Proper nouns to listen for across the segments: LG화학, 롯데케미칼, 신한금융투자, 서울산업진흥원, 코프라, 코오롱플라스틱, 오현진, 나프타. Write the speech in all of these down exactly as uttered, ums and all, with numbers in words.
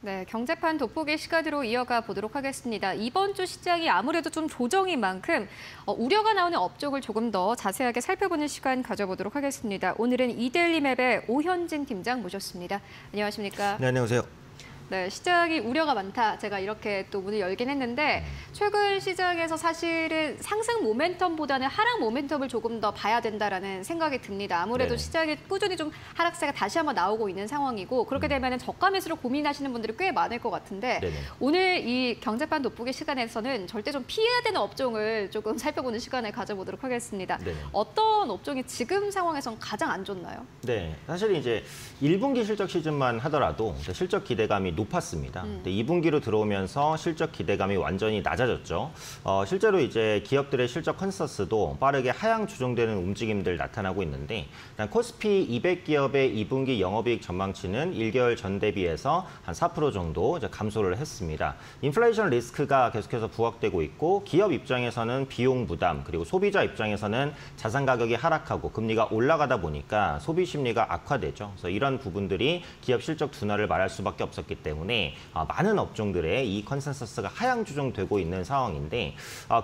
네, 경제판 돋보기 시간으로 이어가 보도록 하겠습니다. 이번 주 시장이 아무래도 좀 조정인 만큼 어, 우려가 나오는 업적을 조금 더 자세하게 살펴보는 시간 가져보도록 하겠습니다. 오늘은 이데일리맵의 오현진 팀장 모셨습니다. 안녕하십니까? 네, 안녕하세요. 네, 시장이 우려가 많다. 제가 이렇게 또 문을 열긴 했는데 최근 시장에서 사실은 상승 모멘텀보다는 하락 모멘텀을 조금 더 봐야 된다라는 생각이 듭니다. 아무래도 네네. 시장이 꾸준히 좀 하락세가 다시 한번 나오고 있는 상황이고 그렇게 되면 저가 매수를 고민하시는 분들이 꽤 많을 것 같은데 네네. 오늘 이 경제판 돋보기 시간에서는 절대 좀 피해야 되는 업종을 조금 살펴보는 시간을 가져보도록 하겠습니다. 네네. 어떤 업종이 지금 상황에선 가장 안 좋나요? 네, 사실 이제 일 분기 실적 시즌만 하더라도 실적 기대감이 높았습니다. 음. 근데 이 분기로 들어오면서 실적 기대감이 완전히 낮아졌죠. 어, 실제로 이제 기업들의 실적 컨센서스도 빠르게 하향 조정되는 움직임들 나타나고 있는데, 일단 코스피 이백 기업의 이 분기 영업이익 전망치는 일 개월 전 대비해서 한 사 퍼센트 정도 이제 감소를 했습니다. 인플레이션 리스크가 계속해서 부각되고 있고, 기업 입장에서는 비용 부담, 그리고 소비자 입장에서는 자산 가격이 하락하고 금리가 올라가다 보니까 소비 심리가 악화되죠. 그래서 이런 부분들이 기업 실적 둔화를 말할 수밖에 없었기 때문에 때문에 많은 업종들의 이 컨센서스가 하향 조정되고 있는 상황인데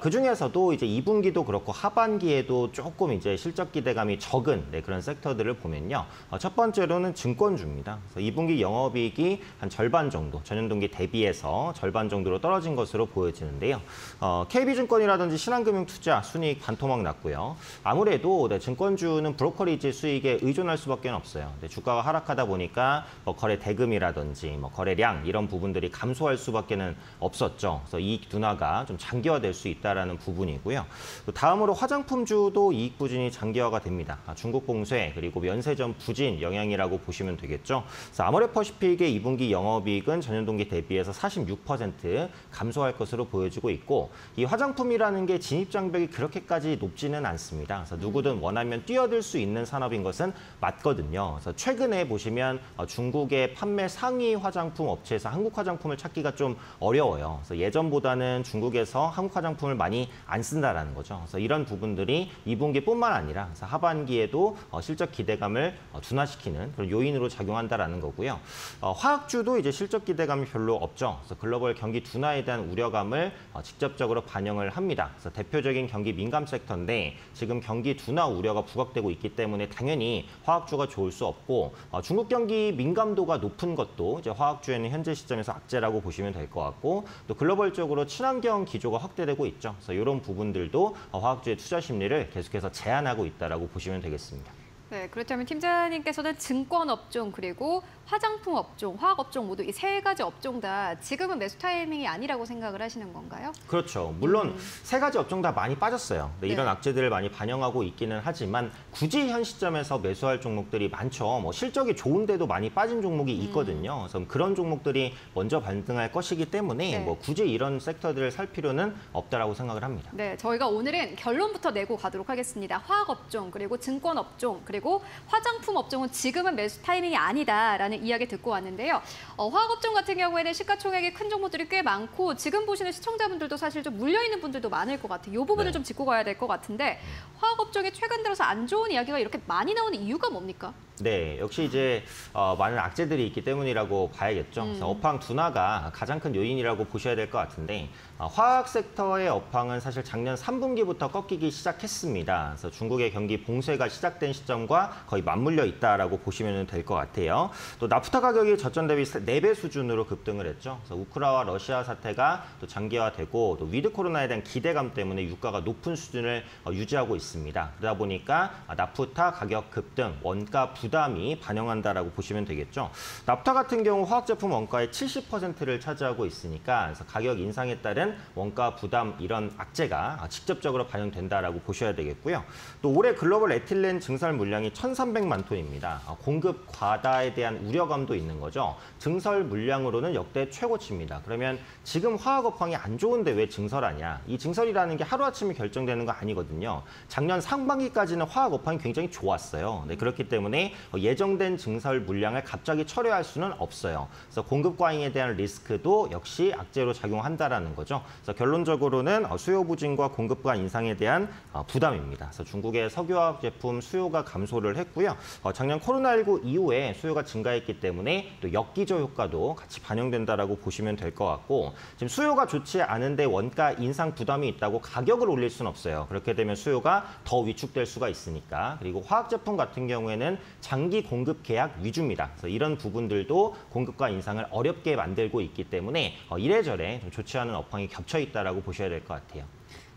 그 중에서도 이제 이 분기도 그렇고 하반기에도 조금 이제 실적 기대감이 적은 네, 그런 섹터들을 보면요. 첫 번째로는 증권주입니다. 그래서 이 분기 영업이익이 한 절반 정도 전년 동기 대비해서 절반 정도로 떨어진 것으로 보여지는데요. 어, 케이비증권이라든지 신한금융투자 순이익 반토막 났고요. 아무래도 네, 증권주는 브로커리지 수익에 의존할 수밖에 없어요. 네, 주가가 하락하다 보니까 뭐 거래 대금이라든지 뭐 거래 량 이런 부분들이 감소할 수밖에 없었죠. 그래서 이익 둔화가 좀 장기화될 수 있다는 부분이고요. 다음으로 화장품주도 이익 부진이 장기화가 됩니다. 중국 봉쇄 그리고 면세점 부진 영향이라고 보시면 되겠죠. 그래서 아모레퍼시픽의 이 분기 영업이익은 전년 동기 대비해서 사십육 퍼센트 감소할 것으로 보여지고 있고 이 화장품이라는 게 진입장벽이 그렇게까지 높지는 않습니다. 그래서 누구든 원하면 뛰어들 수 있는 산업인 것은 맞거든요. 그래서 최근에 보시면 중국의 판매 상위 화장품 업체에서 한국 화장품을 찾기가 좀 어려워요. 그래서 예전보다는 중국에서 한국 화장품을 많이 안 쓴다라는 거죠. 그래서 이런 부분들이 이 분기뿐만 아니라 그래서 하반기에도 실적 기대감을 둔화시키는 그런 요인으로 작용한다라는 거고요. 화학주도 이제 실적 기대감이 별로 없죠. 그래서 글로벌 경기 둔화에 대한 우려감을 직접적으로 반영을 합니다. 그래서 대표적인 경기 민감 섹터인데 지금 경기 둔화 우려가 부각되고 있기 때문에 당연히 화학주가 좋을 수 없고 중국 경기 민감도가 높은 것도 이제 화학주 는 현재 시점에서 악재라고 보시면 될 것 같고 또 글로벌적으로 친환경 기조가 확대되고 있죠. 그래서 이런 부분들도 화학주의 투자 심리를 계속해서 제한하고 있다라고 보시면 되겠습니다. 네, 그렇다면 팀장님께서는 증권 업종 그리고 화장품 업종, 화학 업종 모두 이 세 가지 업종 다 지금은 매수 타이밍이 아니라고 생각을 하시는 건가요? 그렇죠. 물론 음. 세 가지 업종 다 많이 빠졌어요. 네, 이런 네. 악재들을 많이 반영하고 있기는 하지만 굳이 현 시점에서 매수할 종목들이 많죠. 뭐 실적이 좋은데도 많이 빠진 종목이 있거든요. 음. 그래서 그런 종목들이 먼저 반등할 것이기 때문에 네. 뭐 굳이 이런 섹터들을 살 필요는 없다라고 생각을 합니다. 네, 저희가 오늘은 결론부터 내고 가도록 하겠습니다. 화학 업종 그리고 증권 업종 그리고 화장품 업종은 지금은 매수 타이밍이 아니다라는 이야기 듣고 왔는데요. 어, 화학 업종 같은 경우에는 시가총액이 큰 종목들이 꽤 많고 지금 보시는 시청자분들도 사실 좀 물려있는 분들도 많을 것 같아요. 이 부분을 네. 좀 짚고 가야 될 것 같은데 화학 업종이 최근 들어서 안 좋은 이야기가 이렇게 많이 나오는 이유가 뭡니까? 네, 역시 이제 어, 많은 악재들이 있기 때문이라고 봐야겠죠. 음. 그래서 업황 둔화가 가장 큰 요인이라고 보셔야 될 것 같은데 어, 화학 섹터의 업황은 사실 작년 삼 분기부터 꺾이기 시작했습니다. 그래서 중국의 경기 봉쇄가 시작된 시점과 거의 맞물려 있다라고 보시면 될 것 같아요. 또 나프타 가격이 저점 대비 네 배 수준으로 급등을 했죠. 그래서 우크라와 러시아 사태가 또 장기화되고 또 위드 코로나에 대한 기대감 때문에 유가가 높은 수준을 어, 유지하고 있습니다. 그러다 보니까 나프타 가격 급등, 원가 부담이 반영한다라고 보시면 되겠죠. 나프타 같은 경우 화학제품 원가의 칠십 퍼센트를 차지하고 있으니까 그래서 가격 인상에 따른 원가 부담 이런 악재가 직접적으로 반영된다라고 보셔야 되겠고요. 또 올해 글로벌 에틸렌 증설 물량이 천삼백만 톤입니다. 공급 과다에 대한 우려감도 있는 거죠. 증설 물량으로는 역대 최고치입니다. 그러면 지금 화학 업황이 안 좋은데 왜 증설하냐? 이 증설이라는 게 하루아침에 결정되는 거 아니거든요. 작년 상반기까지는 화학 업황이 굉장히 좋았어요. 네, 그렇기 때문에 예정된 증설 물량을 갑자기 철회할 수는 없어요. 그래서 공급 과잉에 대한 리스크도 역시 악재로 작용한다라는 거죠. 그래서 결론적으로는 수요 부진과 공급 과 인상에 대한 부담입니다. 그래서 중국의 석유화학 제품 수요가 감소를 했고요. 작년 코로나 일구 이후에 수요가 증가했기 때문에 또 역기저 효과도 같이 반영된다라고 보시면 될 것 같고, 지금 수요가 좋지 않은데 원가 인상 부담이 있다고 가격을 올릴 수는 없어요. 그렇게 되면 수요가 더 위축될 수가 있으니까. 그리고 화학 제품 같은 경우에는 장기 공급 계약 위주입니다. 그래서 이런 부분들도 공급과 인상을 어렵게 만들고 있기 때문에 이래저래 좀 좋지 않은 업황이 겹쳐 있다라고 보셔야 될 것 같아요.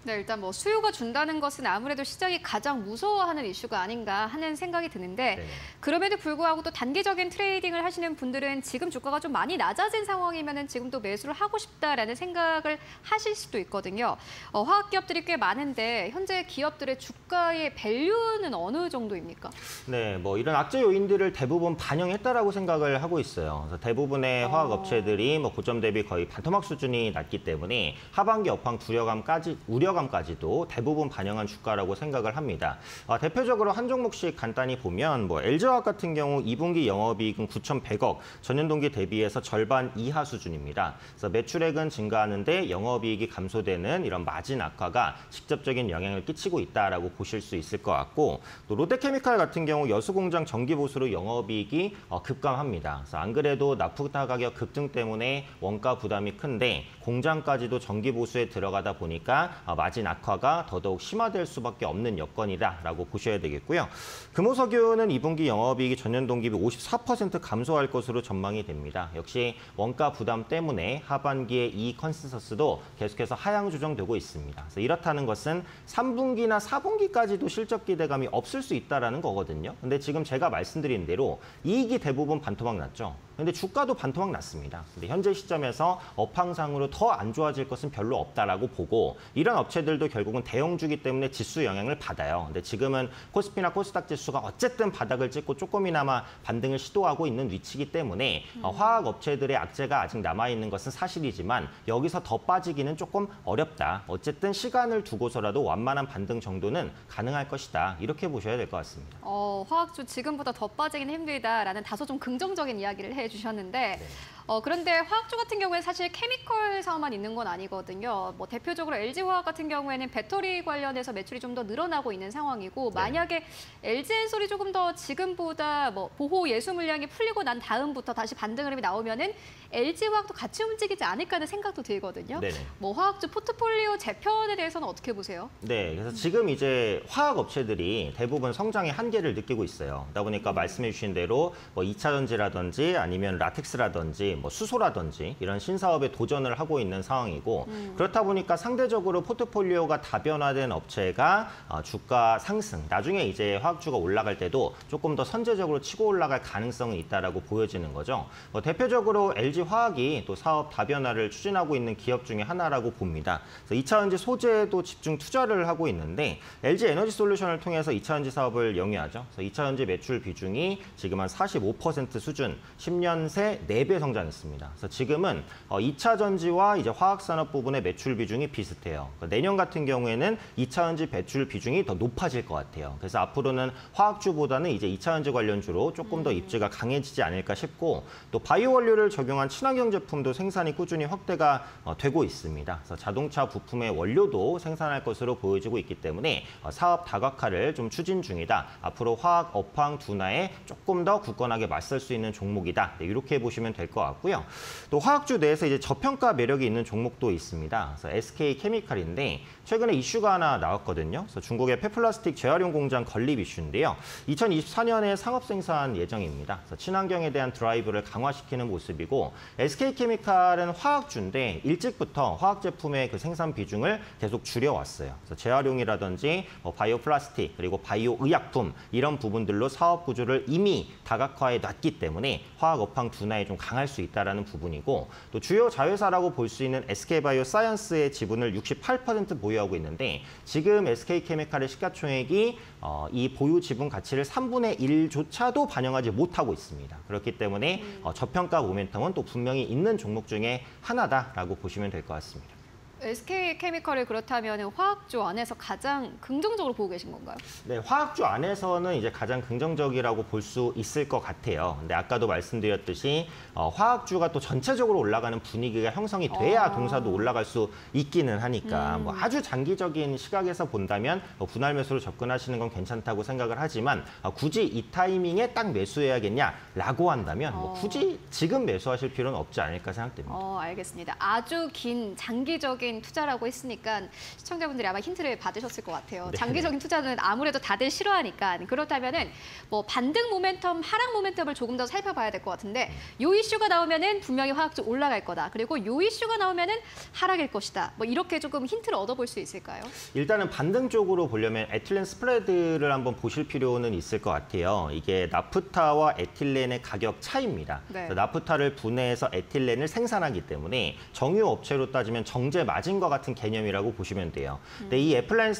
네, 일단 뭐 수요가 준다는 것은 아무래도 시장이 가장 무서워하는 이슈가 아닌가 하는 생각이 드는데, 네. 그럼에도 불구하고 또 단기적인 트레이딩을 하시는 분들은 지금 주가가 좀 많이 낮아진 상황이면은 지금 또 매수를 하고 싶다라는 생각을 하실 수도 있거든요. 어, 화학 기업들이 꽤 많은데 현재 기업들의 주가의 밸류는 어느 정도입니까? 네, 뭐 이런 악재 요인들을 대부분 반영했다라고 생각을 하고 있어요. 그래서 대부분의 어... 화학 업체들이 뭐 고점 대비 거의 반토막 수준이 났기 때문에 하반기 업황 두려감까지 우려가 까지도 대부분 반영한 주가라고 생각을 합니다. 아, 대표적으로 한 종목씩 간단히 보면 뭐 엘지화학 같은 경우 이 분기 영업이익은 구천백억, 전년 동기 대비해서 절반 이하 수준입니다. 그래서 매출액은 증가하는데 영업이익이 감소되는 이런 마진 악화가 직접적인 영향을 끼치고 있다라고 보실 수 있을 것 같고, 또 롯데케미칼 같은 경우 여수공장 정기보수로 영업이익이 어, 급감합니다. 그래서 안 그래도 나프타 가격 급등 때문에 원가 부담이 큰데 공장까지도 정기보수에 들어가다 보니까 어, 마진 악화가 더더욱 심화될 수밖에 없는 여건이다라고 보셔야 되겠고요. 금호석유는 이 분기 영업이익이 전년 동기비 오십사 퍼센트 감소할 것으로 전망이 됩니다. 역시 원가 부담 때문에 하반기에 이 컨센서스도 계속해서 하향 조정되고 있습니다. 그래서 이렇다는 것은 삼 분기나 사 분기까지도 실적 기대감이 없을 수 있다는 거거든요. 근데 지금 제가 말씀드린 대로 이익이 대부분 반토막 났죠. 근데 주가도 반토막 났습니다. 근데 현재 시점에서 업황상으로 더 안 좋아질 것은 별로 없다라고 보고, 이런 업체들도 결국은 대형주기 때문에 지수 영향을 받아요. 근데 지금은 코스피나 코스닥 지수가 어쨌든 바닥을 찍고 조금이나마 반등을 시도하고 있는 위치이기 때문에 음. 화학 업체들의 악재가 아직 남아있는 것은 사실이지만 여기서 더 빠지기는 조금 어렵다. 어쨌든 시간을 두고서라도 완만한 반등 정도는 가능할 것이다. 이렇게 보셔야 될 것 같습니다. 어, 화학주 지금보다 더 빠지기는 힘들다라는 다소 좀 긍정적인 이야기를 해 주셨는데, 네. 어, 그런데 화학주 같은 경우에 사실 케미컬 사업만 있는 건 아니거든요. 뭐 대표적으로 엘지화학 같은 경우에는 배터리 관련해서 매출이 좀 더 늘어나고 있는 상황이고, 만약에 네. 엘지엔솔이 조금 더 지금보다 뭐 보호 예수 물량이 풀리고 난 다음부터 다시 반등 흐름이 나오면은 엘지화학도 같이 움직이지 않을까 하는 생각도 들거든요. 네네. 뭐 화학주 포트폴리오 재편에 대해서는 어떻게 보세요? 네, 그래서 지금 이제 화학 업체들이 대부분 성장의 한계를 느끼고 있어요. 그러다 보니까 말씀해 주신 대로 뭐 이 차 전지라든지 아니면 라텍스라든지 뭐 수소라든지 이런 신사업에 도전을 하고 있는 상황이고, 음. 그렇다 보니까 상대적으로 포트폴리오가 다변화된 업체가 주가 상승, 나중에 이제 화학주가 올라갈 때도 조금 더 선제적으로 치고 올라갈 가능성이 있다라고 보여지는 거죠. 뭐 대표적으로 엘지화학이 또 사업 다변화를 추진하고 있는 기업 중에 하나라고 봅니다. 그래서 이 차전지 소재에도 집중 투자를 하고 있는데 엘지에너지솔루션을 통해서 이 차전지 사업을 영위하죠. 그래서 이 차전지 매출 비중이 지금 한 사십오 퍼센트 수준, 십 년 새 네 배 성장 했습니다. 그래서 지금은 이 차전지와 이제 화학산업 부분의 매출 비중이 비슷해요. 내년 같은 경우에는 이 차전지 배출 비중이 더 높아질 것 같아요. 그래서 앞으로는 화학주보다는 이제 이 차전지 관련주로 조금 더 입지가 강해지지 않을까 싶고, 또 바이오 원료를 적용한 친환경 제품도 생산이 꾸준히 확대가 되고 있습니다. 그래서 자동차 부품의 원료도 생산할 것으로 보여지고 있기 때문에 사업 다각화를 좀 추진 중이다. 앞으로 화학 업황 둔화에 조금 더 굳건하게 맞설 수 있는 종목이다. 이렇게 보시면 될 것 같아요. 같고요. 또 화학주 내에서 이제 저평가 매력이 있는 종목도 있습니다. 그래서 에스케이 케미칼인데 최근에 이슈가 하나 나왔거든요. 그래서 중국의 폐플라스틱 재활용 공장 건립 이슈인데요. 이천이십사 년에 상업 생산 예정입니다. 그래서 친환경에 대한 드라이브를 강화시키는 모습이고, 에스케이 케미칼은 화학주인데 일찍부터 화학 제품의 그 생산 비중을 계속 줄여왔어요. 그래서 재활용이라든지 바이오 플라스틱 그리고 바이오 의약품 이런 부분들로 사업 구조를 이미 다각화해 놨기 때문에 화학 업황 둔화에 좀 강할 수 있다라는 부분이고, 또 주요 자회사라고 볼 수 있는 에스케이바이오사이언스의 지분을 육십팔 퍼센트 보유하고 있는데 지금 에스케이케미칼의 시가총액이 어, 이 보유 지분 가치를 삼분의 일조차도 반영하지 못하고 있습니다. 그렇기 때문에 어, 저평가 모멘텀은 또 분명히 있는 종목 중에 하나다라고 보시면 될 것 같습니다. 에스케이케미컬을 그렇다면 화학조 안에서 가장 긍정적으로 보고 계신 건가요? 네, 화학조 안에서는 이제 가장 긍정적이라고 볼 수 있을 것 같아요. 근데 아까도 말씀드렸듯이 어, 화학주가 또 전체적으로 올라가는 분위기가 형성이 돼야 아. 동사도 올라갈 수 있기는 하니까 음. 뭐 아주 장기적인 시각에서 본다면 어, 분할 매수로 접근하시는 건 괜찮다고 생각을 하지만 어, 굳이 이 타이밍에 딱 매수해야겠냐라고 한다면 어. 뭐 굳이 지금 매수하실 필요는 없지 않을까 생각됩니다. 어, 알겠습니다. 아주 긴 장기적인 투자라고 했으니까 시청자분들이 아마 힌트를 받으셨을 것 같아요. 네. 장기적인 투자는 아무래도 다들 싫어하니까 그렇다면은 뭐 반등 모멘텀, 하락 모멘텀을 조금 더 살펴봐야 될 것 같은데 요 이슈가 나오면은 분명히 화학주 올라갈 거다. 그리고 요 이슈가 나오면은 하락일 것이다. 뭐 이렇게 조금 힌트를 얻어볼 수 있을까요? 일단은 반등 쪽으로 보려면 에틸렌 스프레드를 한번 보실 필요는 있을 것 같아요. 이게 나프타와 에틸렌의 가격 차이입니다. 네. 나프타를 분해해서 에틸렌을 생산하기 때문에 정유 업체로 따지면 정제 마진과 같은 개념이라고 보시면 돼요. 근데 이 에틸렌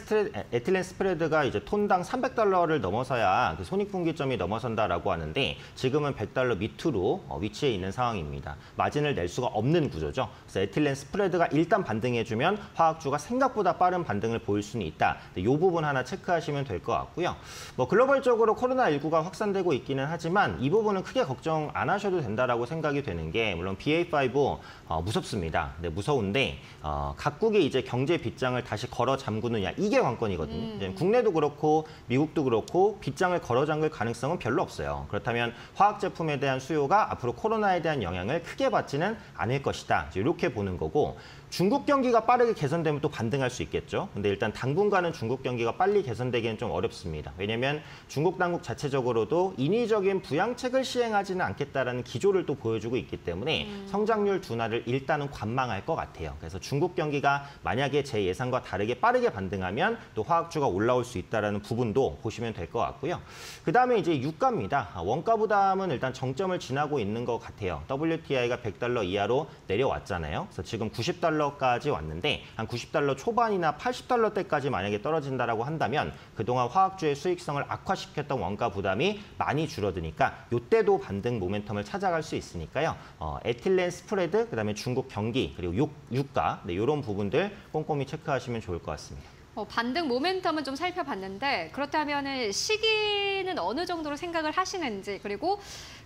스프레드가 이제 톤당 삼백 달러를 넘어서야 그 손익분기점이 넘어선다라고 하는데 지금은 백 달러 밑으로 위치해 있는 상황입니다. 마진을 낼 수가 없는 구조죠. 그래서 에틸렌 스프레드가 일단 반등해주면 화학주가 생각보다 빠른 반등을 보일 수는 있다. 이 부분 하나 체크하시면 될 것 같고요. 뭐 글로벌적으로 코로나 십구가 확산되고 있기는 하지만 이 부분은 크게 걱정 안 하셔도 된다라고 생각이 되는 게 물론 비에이 오 어, 무섭습니다. 근데 무서운데 어, 각국이 이제 경제 빗장을 다시 걸어 잠그느냐 이게 관건이거든요. 음. 국내도 그렇고 미국도 그렇고 빗장을 걸어 잠글 가능성은 별로 없어요. 그렇다면 화학 제품에 대한 수요가 앞으로 코로나에 대한 영향을 크게 받지는 않을 것이다. 이렇게 보는 거고 중국 경기가 빠르게 개선되면 또 반등할 수 있겠죠. 근데 일단 당분간은 중국 경기가 빨리 개선되기는 좀 어렵습니다. 왜냐하면 중국 당국 자체적으로도 인위적인 부양책을 시행하지는 않겠다라는 기조를 또 보여주고 있기 때문에 음. 성장률 둔화를 일단은 관망할 것 같아요. 그래서 중국 경기가 만약에 제 예상과 다르게 빠르게 반등하면 또 화학주가 올라올 수 있다는 부분도 보시면 될 것 같고요. 그다음에 이제 유가입니다. 원가 부담은 일단 정점을 지나고 있는 것 같아요. 더블유 티 아이가 백 달러 이하로 내려왔잖아요. 그래서 지금 구십 달러 까지 왔는데 한 구십 달러 초반이나 팔십 달러대까지 만약에 떨어진다라고 한다면 그동안 화학주의 수익성을 악화시켰던 원가 부담이 많이 줄어드니까 이때도 반등 모멘텀을 찾아갈 수 있으니까요. 어, 에틸렌 스프레드, 그다음에 중국 경기, 그리고 유, 유가 네, 이런 부분들 꼼꼼히 체크하시면 좋을 것 같습니다. 어, 반등 모멘텀은 좀 살펴봤는데 그렇다면 시기는 어느 정도로 생각을 하시는지 그리고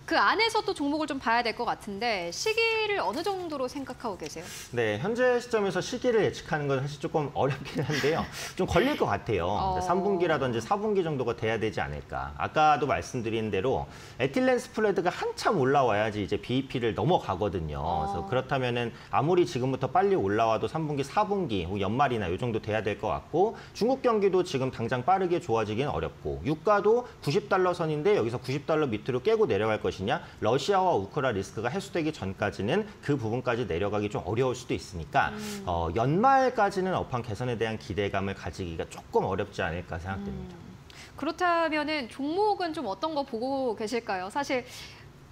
그 안에서 또 종목을 좀 봐야 될 것 같은데 시기를 어느 정도로 생각하고 계세요? 네, 현재 시점에서 시기를 예측하는 건 사실 조금 어렵긴 한데요. 좀 걸릴 것 같아요. 어... 삼 분기라든지 사 분기 정도가 돼야 되지 않을까. 아까도 말씀드린 대로 에틸렌 스프레드가 한참 올라와야지 이제 비이피를 넘어가거든요. 어... 그래서 그렇다면은 아무리 지금부터 빨리 올라와도 삼 분기, 사 분기, 연말이나 이 정도 돼야 될 것 같고 중국 경기도 지금 당장 빠르게 좋아지긴 어렵고 유가도 구십 달러 선인데 여기서 구십 달러 밑으로 깨고 내려갈 것. 러시아와 우크라 리스크가 해소되기 전까지는 그 부분까지 내려가기 좀 어려울 수도 있으니까 음. 어, 연말까지는 업황 개선에 대한 기대감을 가지기가 조금 어렵지 않을까 생각됩니다. 음. 그렇다면은 종목은 좀 어떤 거 보고 계실까요? 사실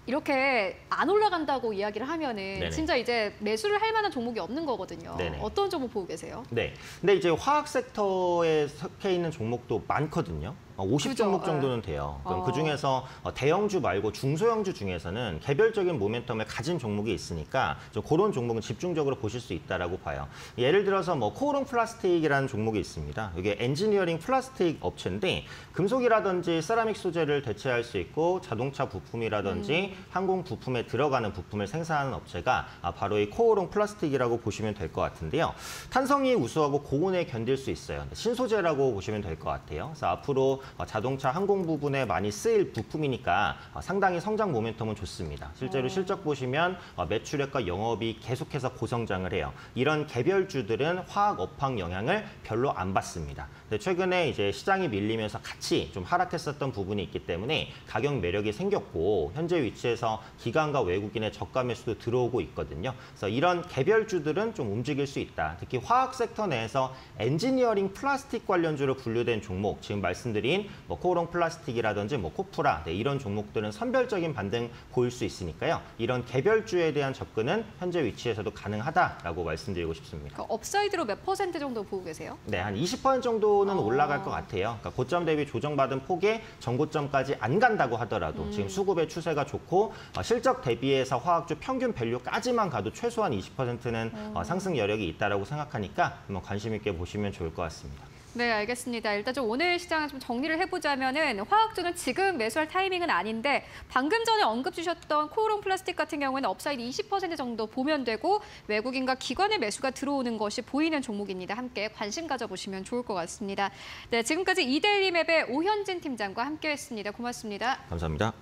이렇게 안 올라간다고 이야기를 하면은 네네. 진짜 이제 매수를 할 만한 종목이 없는 거거든요. 네네. 어떤 종목 보고 계세요? 네, 근데 이제 화학 섹터에 속해 있는 종목도 많거든요. 오십 종목 정도는 돼요. 그럼 어. 그중에서 대형주 말고 중소형주 중에서는 개별적인 모멘텀을 가진 종목이 있으니까 좀 그런 종목은 집중적으로 보실 수 있다라고 봐요. 예를 들어서 뭐 코오롱플라스틱이라는 종목이 있습니다. 이게 엔지니어링 플라스틱 업체인데 금속이라든지 세라믹 소재를 대체할 수 있고 자동차 부품이라든지 음. 항공 부품에 들어가는 부품을 생산하는 업체가 바로 이 코오롱플라스틱이라고 보시면 될 것 같은데요. 탄성이 우수하고 고온에 견딜 수 있어요. 신소재라고 보시면 될 것 같아요. 그래서 앞으로 자동차, 항공 부분에 많이 쓰일 부품이니까 상당히 성장 모멘텀은 좋습니다. 실제로 실적 보시면 매출액과 영업이 계속해서 고성장을 해요. 이런 개별주들은 화학 업황 영향을 별로 안 받습니다. 근데 최근에 이제 시장이 밀리면서 같이 좀 하락했었던 부분이 있기 때문에 가격 매력이 생겼고 현재 위치에서 기관과 외국인의 저가 매수도 들어오고 있거든요. 그래서 이런 개별주들은 좀 움직일 수 있다. 특히 화학 섹터 내에서 엔지니어링 플라스틱 관련주로 분류된 종목, 지금 말씀드린 기업인 뭐 코오롱플라스틱이라든지 뭐 코프라 네, 이런 종목들은 선별적인 반등 보일 수 있으니까요. 이런 개별주에 대한 접근은 현재 위치에서도 가능하다라고 말씀드리고 싶습니다. 그러니까 업사이드로 몇 퍼센트 정도 보고 계세요? 네, 한 이십 퍼센트 정도는 아... 올라갈 것 같아요. 그러니까 고점 대비 조정받은 폭에 전고점까지 안 간다고 하더라도 음... 지금 수급의 추세가 좋고 어, 실적 대비해서 화학주 평균 밸류까지만 가도 최소한 이십 퍼센트는 음... 어, 상승 여력이 있다고 생각하니까 한번 관심 있게 보시면 좋을 것 같습니다. 네, 알겠습니다. 일단 좀 오늘 시장을 좀 정리를 해보자면은 화학주는 지금 매수할 타이밍은 아닌데 방금 전에 언급 주셨던 코오롱 플라스틱 같은 경우에는 업사이드 이십 퍼센트 정도 보면 되고 외국인과 기관의 매수가 들어오는 것이 보이는 종목입니다. 함께 관심 가져보시면 좋을 것 같습니다. 네, 지금까지 이데일리맵의 오현진 팀장과 함께했습니다. 고맙습니다. 감사합니다.